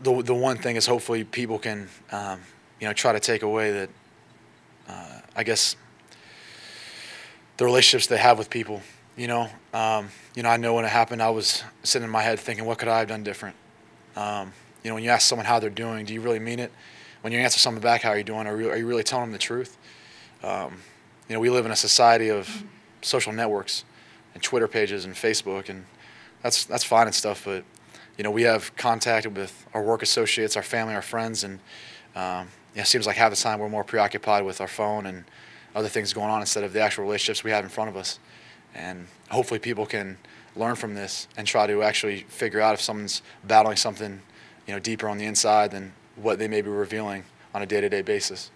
the one thing is hopefully people can, you know, try to take away that, I guess, the relationships they have with people. You know, I know when it happened, I was sitting in my head thinking, what could I have done different? You know, when you ask someone how they're doing, do you really mean it? When you answer someone back, how are you doing? Are you really telling them the truth? You know, we live in a society of social networks and Twitter pages and Facebook, and that's fine and stuff, but, you know, we have contact with our work associates, our family, our friends, and you know, it seems like half the time we're more preoccupied with our phone and other things going on instead of the actual relationships we have in front of us. And hopefully people can learn from this and try to actually figure out if someone's battling something, you know, deeper on the inside than what they may be revealing on a day-to-day basis.